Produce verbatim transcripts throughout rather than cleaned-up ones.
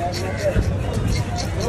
Hãy subscribe cho kênh Ghiền Mì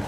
dẫn.